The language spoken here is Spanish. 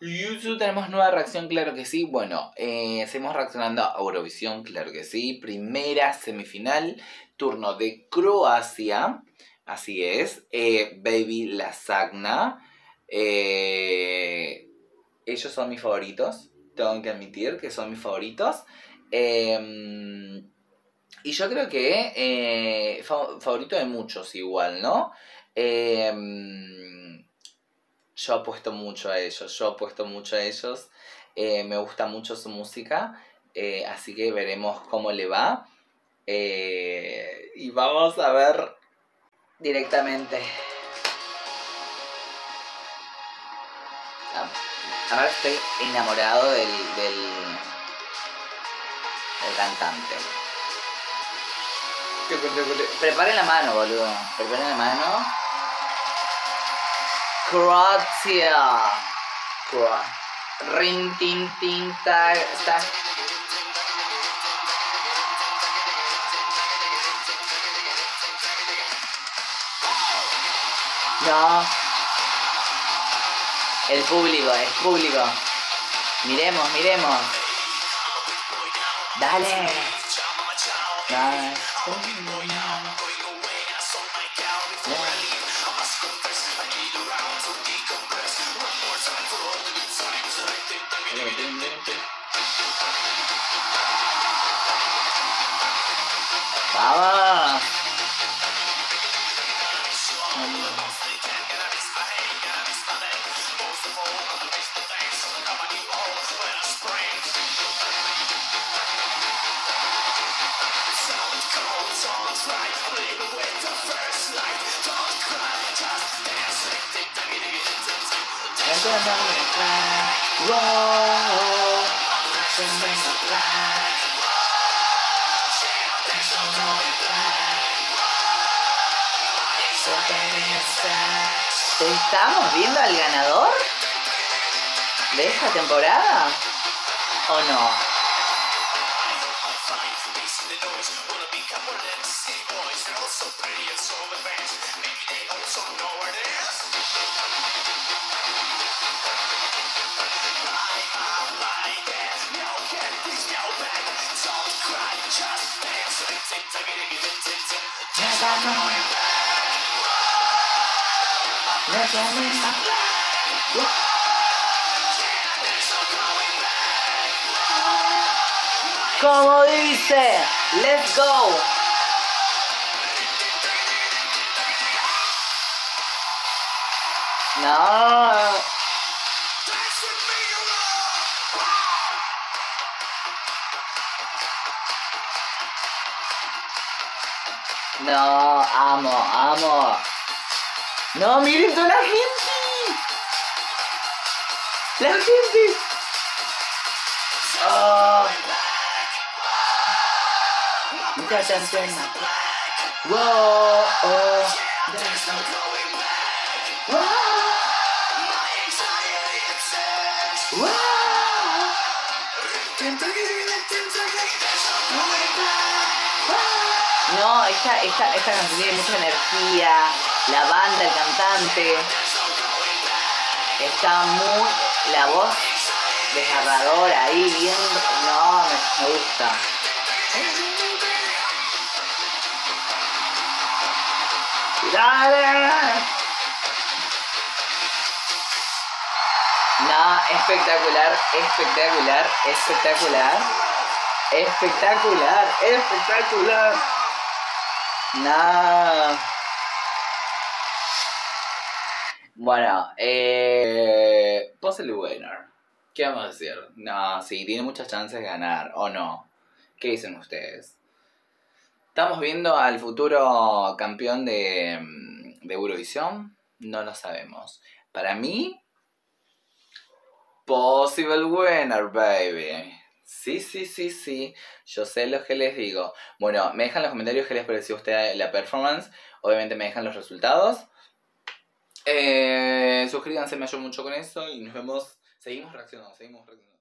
YouTube, tenemos nueva reacción, claro que sí. Bueno, seguimos reaccionando a Eurovisión, claro que sí. Primera semifinal, turno de Croacia. Así es, Baby Lasagna. Ellos son mis favoritos, tengo que admitir que son mis favoritos. Y yo creo que favorito de muchos igual, ¿no? Yo apuesto mucho a ellos, me gusta mucho su música, así que veremos cómo le va. Y vamos a ver directamente. Ahora estoy enamorado del cantante. Preparen la mano, boludo, preparen la mano. Croacia, ring tin tin ta ta. No, el público, es público. Miremos, miremos. Dale. Dale. ¡Vamos! ¿Estamos viendo al ganador de esta temporada o no? Como dice, let's go. No. No, amo. No, miren toda la gente. La gente. Oh. Mucha canción. Wow. Oh. Wow. Wow. No, esta canción tiene mucha energía. La banda, el cantante, está muy... la voz desgarradora ahí, bien... no, me gusta. ¡Dale! No, espectacular. No... Bueno, possible winner. ¿Qué vamos a decir? No, sí, tiene muchas chances de ganar, ¿o no? ¿Qué dicen ustedes? ¿Estamos viendo al futuro campeón de Eurovisión? No lo sabemos. Para mí, possible winner, baby. Sí. Yo sé lo que les digo. Bueno, me dejan en los comentarios qué les pareció a ustedes la performance. Obviamente me dejan los resultados. Suscríbanse, me ayudan mucho con eso y nos vemos. Seguimos reaccionando.